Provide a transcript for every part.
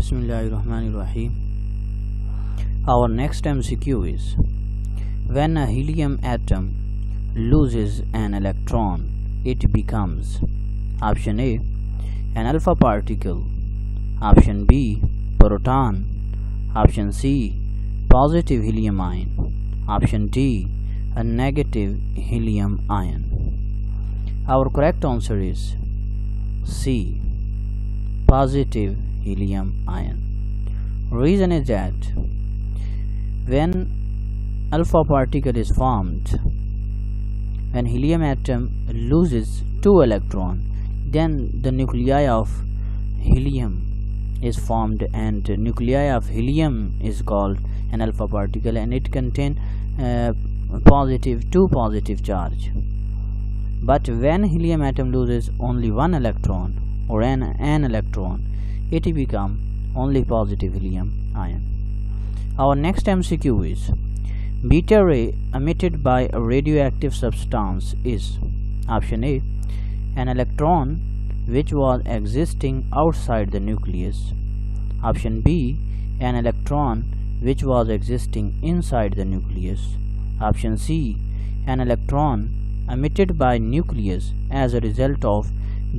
Bismillahirrahmanirrahim. Our next MCQ is when a helium atom loses an electron, it becomes option A, an alpha particle, option B, proton, option C, positive helium ion, option D, a negative helium ion. Our correct answer is C, positive helium ion. Reason is that when alpha particle is formed, when helium atom loses two electrons, then the nuclei of helium is formed, and nuclei of helium is called an alpha particle, and it contains two positive charge. But when helium atom loses only one electron or an electron, it becomes only positive helium ion. Our next MCQ is beta ray emitted by a radioactive substance is option A, an electron which was existing outside the nucleus, option B, an electron which was existing inside the nucleus, option C, an electron emitted by nucleus as a result of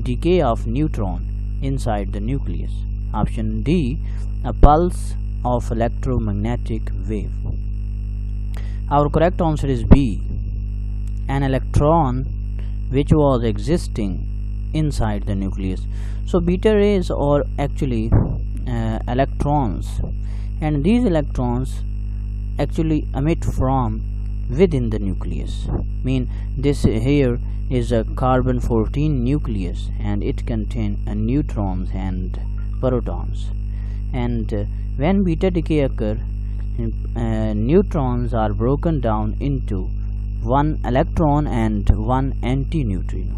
decay of neutron inside the nucleus, option D, a pulse of electromagnetic wave. Our correct answer is B, an electron which was existing inside the nucleus. So beta rays are actually electrons, and these electrons actually emit from within the nucleus. Mean this here is a carbon 14 nucleus, and it contains neutrons and protons, and when beta decay occurs, neutrons are broken down into one electron and one antineutrino.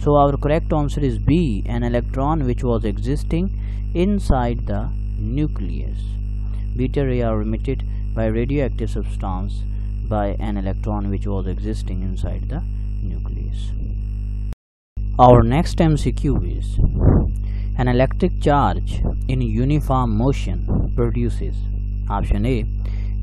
So our correct answer is B, an electron which was existing inside the nucleus. Beta rays are emitted by radioactive substance by an electron which was existing inside the nucleus. Our next MCQ is an electric charge in uniform motion produces option A,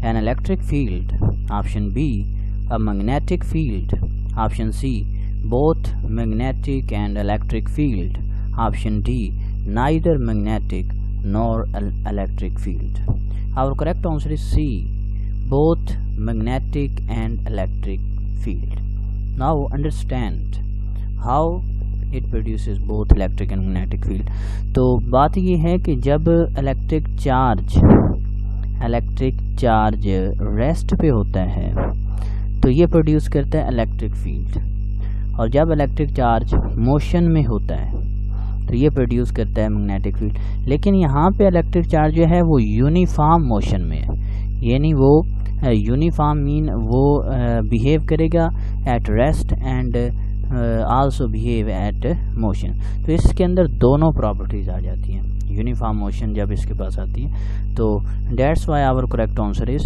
an electric field, option B, a magnetic field, option C, both magnetic and electric field, option D, neither magnetic nor electric field. Our correct answer is C, both magnetic and electric field. Now understand how it produces both electric and magnetic field. तो बात ये है कि जब electric charge rest पे होता है तो ये प्रोड्यूस करता है इलेक्ट्रिक फील्ड, और जब इलेक्ट्रिक चार्ज मोशन में होता है तो ये प्रोड्यूस करता है मैग्नेटिक फील्ड. लेकिन यहाँ पे इलेक्ट्रिक चार्ज जो है वो यूनिफॉर्म मोशन में है, यानी वो यूनिफॉर्म मीन वो बिहेव करेगा at rest and also behave at motion. तो इसके अंदर दोनों प्रॉपर्टीज़ आ जाती हैं. यूनिफॉर्म मोशन जब इसके पास आती है तो that's why our correct answer is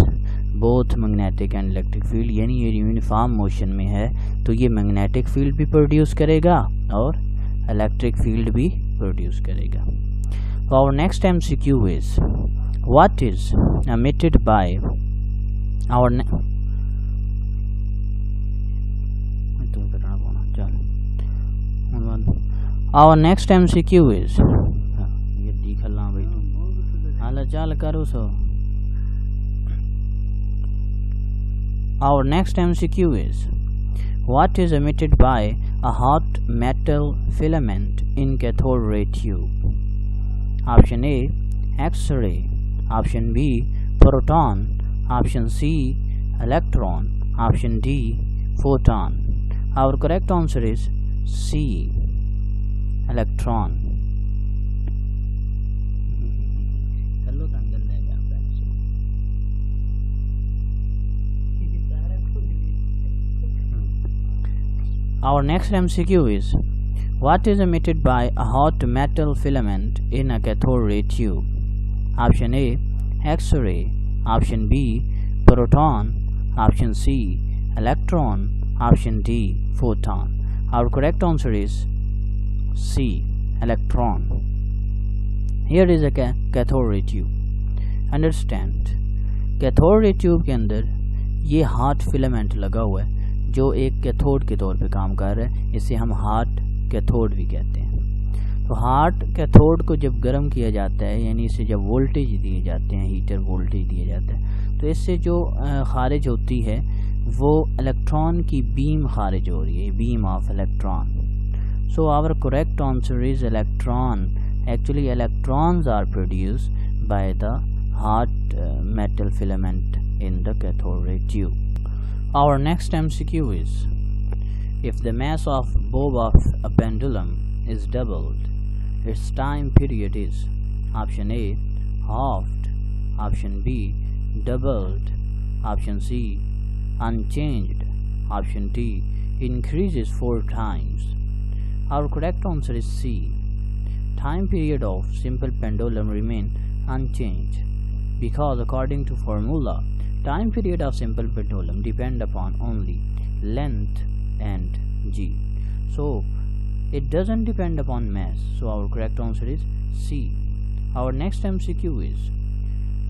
both magnetic and electric field, यानी ये यूनिफॉर्म मोशन में है तो ये मैग्नेटिक फील्ड भी प्रोड्यूस करेगा और इलेक्ट्रिक फील्ड भी प्रोड्यूस करेगा. Our next MCQ is what is emitted by our next MCQ is ये दिख ला भाई हाल चाल करो so. Our next MCQ is what is emitted by a hot metal filament in cathode ray tube? Option A, X-ray, option B, proton, option C, electron, option D, photon. Our correct answer is C, electron. Our next MCQ is what is emitted by a hot metal filament in a cathode ray tube? Option A, X-ray, option B, proton, option C, electron, option D, photon. Our correct answer is C, electron. here is a cathode ray tube. Understand, cathode ray tube के अंदर ये heart filament लगा हुआ है जो एक cathode के तौर पे काम कर रहा है, इसे हम हार्ट कैथोड भी कहते हैं। तो हार्ट कैथोड को जब गर्म किया जाता है, यानी इसे जब वोल्टेज दिए जाते हैं, हीटर वोल्टेज दिया जाता है, तो इससे जो खारिज होती है वो इलेक्ट्रॉन की बीम खारिज हो रही है, beam of electron. So our correct answer is electron. Actually electrons are produce by the hot metal filament in the cathode ray tube. Our next MCQ is, if the mass of bob of a pendulum is doubled, its time period is option A halved, option B doubled, option C unchanged, option D increases 4 times. Our correct answer is C. Time period of simple pendulum remain unchanged, because according to formula, time period of simple pendulum depend upon only length and g. So it doesn't depend upon mass. So our correct answer is C. Our next MCQ is,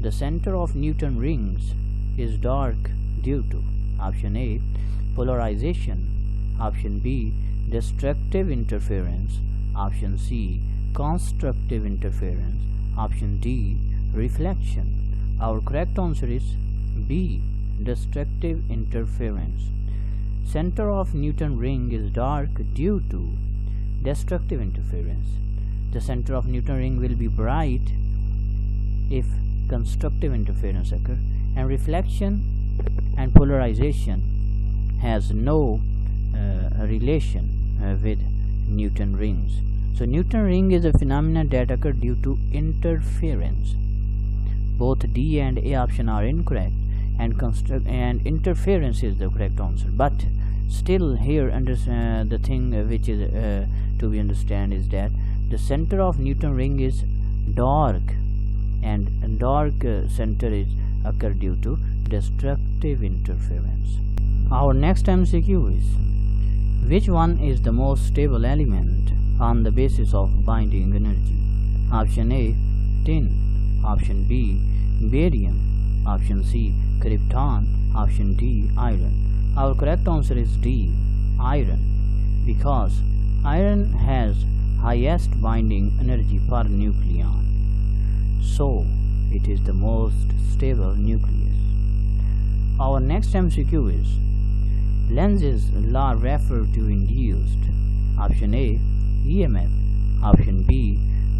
the center of Newton rings is dark due to option A polarization, option B destructive interference, option C constructive interference, option D reflection. Our correct answer is B, destructive interference. Center of Newton ring is dark due to destructive interference. The center of Newton ring will be bright if constructive interference occurs, and reflection and polarization has no relation with Newton rings. So Newton ring is a phenomenon that occurs due to interference. Both D and A option are incorrect, and interference is the correct answer. But still here the thing which is to be understand is that the center of Newton ring is dark, and dark center is occur due to destructive interference. Our next MCQ is, which one is the most stable element on the basis of binding energy? Option A tin, option B barium, option C krypton, option D iron. Our correct answer is D, iron, because iron has highest binding energy per nucleon, so it is the most stable nucleus. Our next MCQ is, Lenz's law referred to induced option A EMF, option B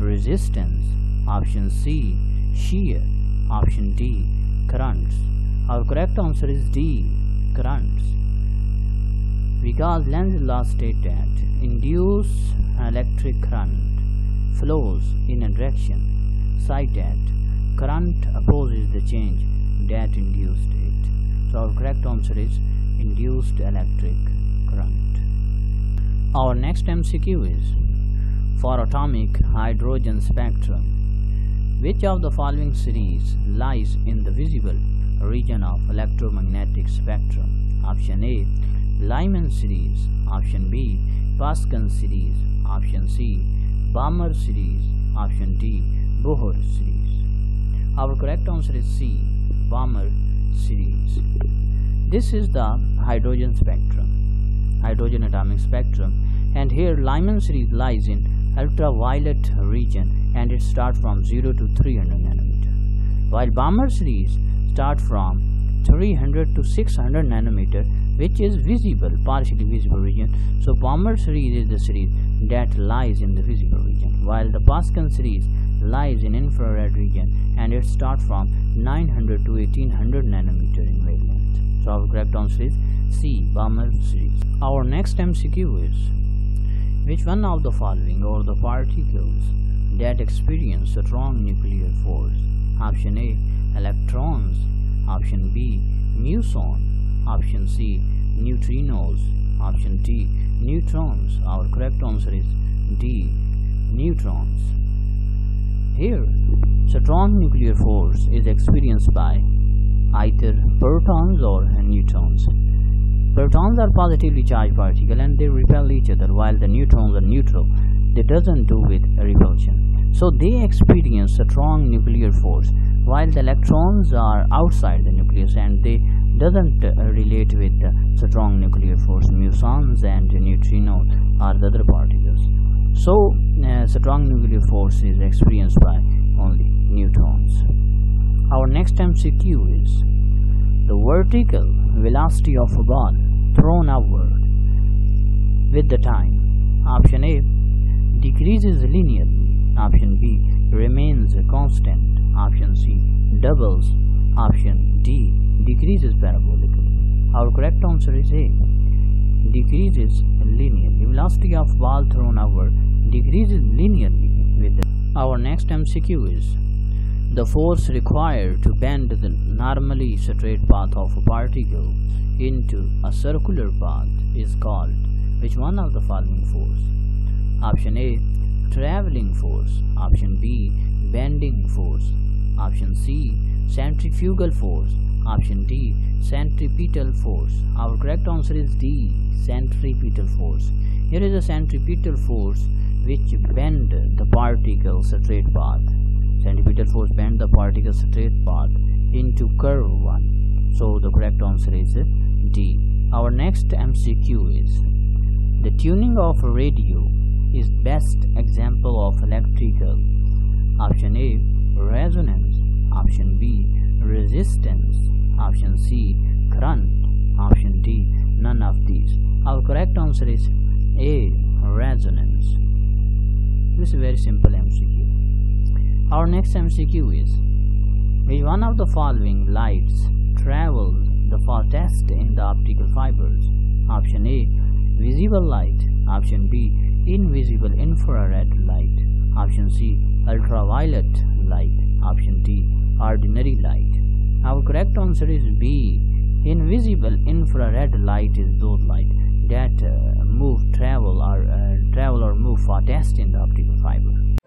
resistance, option C shear, option D currents. Our correct answer is D, currents, because Lenz's law states that induced electric current flows in a direction such that current opposes the change that induced it. So our correct answer is induced electric current. Our next MCQ is, for atomic hydrogen spectrum, which of the following series lies in the visible region of electromagnetic spectrum? Option A Lyman series, option B Pascan series, option C Balmer series, option D Bohr series. Our correct answer is C, Balmer series. This is the hydrogen spectrum, hydrogen atomic spectrum, and here Lyman series lies in ultraviolet region, and it starts from 0 to 300 nanometer, while Balmer series start from 300 to 600 nanometer, which is visible, partially visible region. So Balmer series is the series that lies in the visible region, while the Pascan series lies in infrared region, and it starts from 900 to 1800 nanometer in wavelength. So our correct answer is C, Balmer series. Our next MCQ is, which one of the following or the particles that experience a strong nuclear force? Option A electrons, option B muson, option C neutrinos, option D neutrons. Our correct answer is D, neutrons. Here strong nuclear force is experienced by either protons or neutrons. Protons are positively charged particles and they repel each other, while the neutrons are neutral. They doesn't do with repulsion. So they experience a strong nuclear force, while the electrons are outside the nucleus and they doesn't relate with the strong nuclear force. Mesons and neutrinos are the other particles. So strong nuclear force is experienced by only neutrons. Our next MCQ is the vertical velocity of a ball thrown outward with the time. Option A, decreases linearly. Option B, remains constant. Option C, doubles. Option D, decreases parabolically. Our correct answer is A, decreases linearly. Velocity of ball thrown outward decreases linearly with the. Our next MCQ is the force required to bend the normally straight path of a particle into a circular path is called which one of the following force? Option A, traveling force. Option B, bending force. Option C, centrifugal force. Option D, centripetal force. Our correct answer is D, centripetal force. Here is a centripetal force which bend the particle straight path. Centripetal force bend the particle straight path into curve 1. So the correct answer is D. Our next MCQ is the tuning of a radio is best example of electrical. Option A, resonance. Option B, resistance. Option C, current. Option D, none of these. Our correct answer is A, resonance. This is a very simple MCQ. Our next MCQ is which one of the following lights travels the fastest in the optical fibers? Option A, visible light. Option B, invisible infrared light. Option C, ultraviolet light. Option D, ordinary light. Our correct answer is B, invisible infrared light is those light that travel or move fastest in the optical fiber.